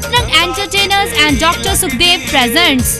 Satrang Entertainers and Dr. Sukhdev presents